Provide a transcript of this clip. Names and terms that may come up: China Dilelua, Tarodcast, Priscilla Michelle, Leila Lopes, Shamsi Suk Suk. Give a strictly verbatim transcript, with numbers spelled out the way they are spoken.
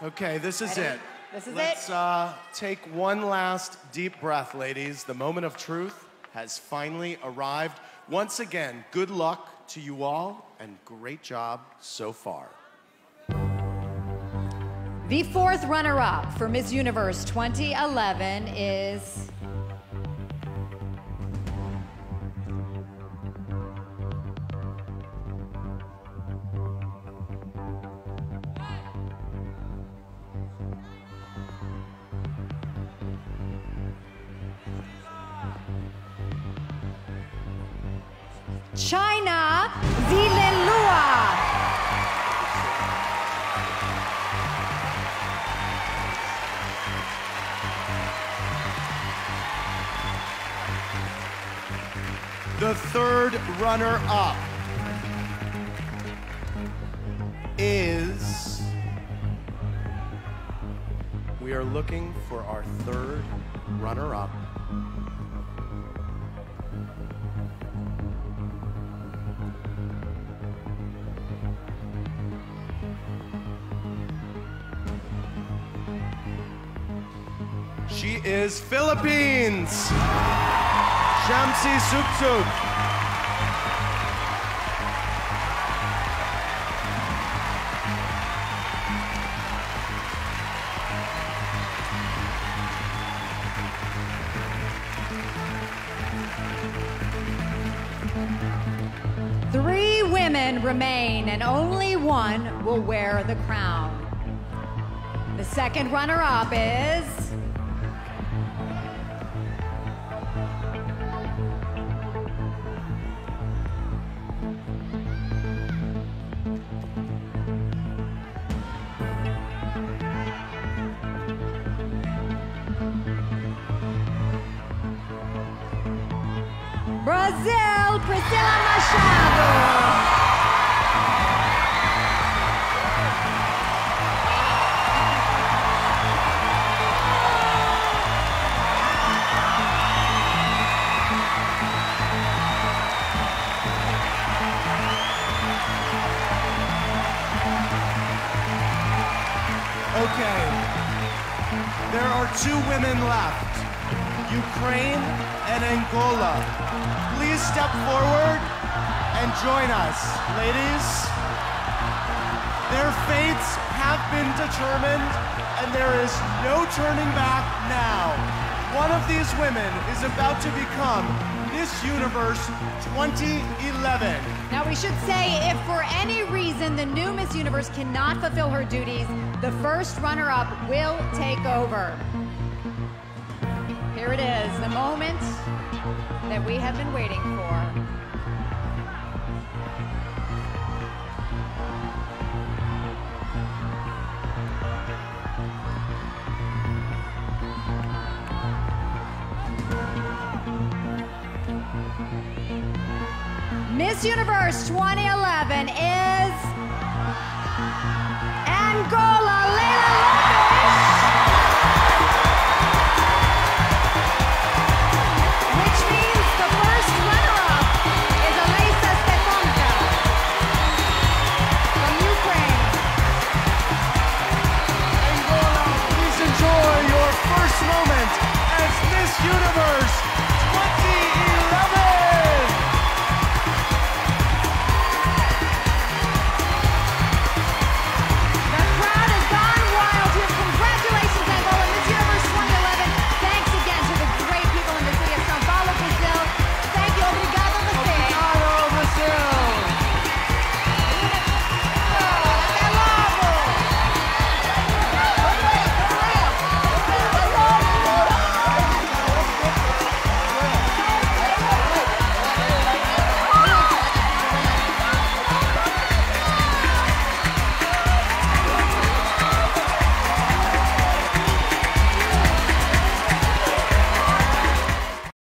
Okay, this is Ready? it. This is Let's, it. Let's uh, take one last deep breath, ladies. The moment of truth has finally arrived. Once again, good luck to you all, and great job so far. The fourth runner-up for Miss Universe twenty eleven is... China Dilelua. The third runner-up is... We are looking for our third runner-up. She is Philippines. Shamsi Suk Suk. Three women remain, and only one will wear the crown. The second runner-up is... Brazil, Priscilla Michelle. Okay, there are two women left, Ukraine and Angola. Please step forward and join us, ladies. Their fates have been determined, and there is no turning back now. One of these women is about to become Miss Universe twenty eleven. Now, we should say, if for any reason the new Miss Universe cannot fulfill her duties, the first runner-up will take over. Here it is, the moment that we have been waiting for. Miss Universe twenty eleven is Angola, Leila. Universe